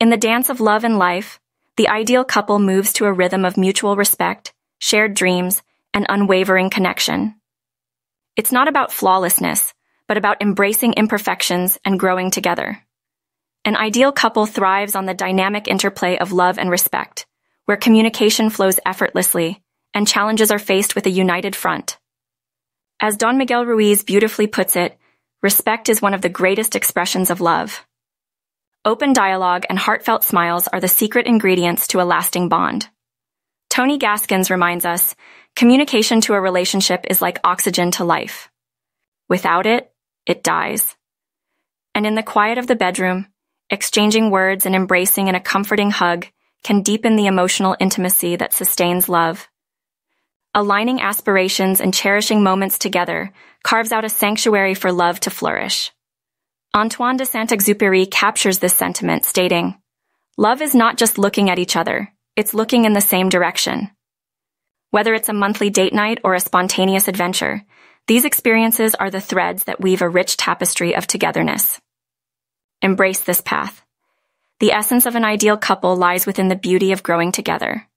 In the dance of love and life, the ideal couple moves to a rhythm of mutual respect, shared dreams, and unwavering connection. It's not about flawlessness, but about embracing imperfections and growing together. An ideal couple thrives on the dynamic interplay of love and respect, where communication flows effortlessly and challenges are faced with a united front. As Don Miguel Ruiz beautifully puts it, respect is one of the greatest expressions of love. Open dialogue and heartfelt smiles are the secret ingredients to a lasting bond. Tony Gaskins reminds us, communication to a relationship is like oxygen to life. Without it, it dies. And in the quiet of the bedroom, exchanging words and embracing in a comforting hug can deepen the emotional intimacy that sustains love. Aligning aspirations and cherishing moments together carves out a sanctuary for love to flourish. Antoine de Saint-Exupéry captures this sentiment, stating, "Love is not just looking at each other, it's looking in the same direction." Whether it's a monthly date night or a spontaneous adventure, these experiences are the threads that weave a rich tapestry of togetherness. Embrace this path. The essence of an ideal couple lies within the beauty of growing together.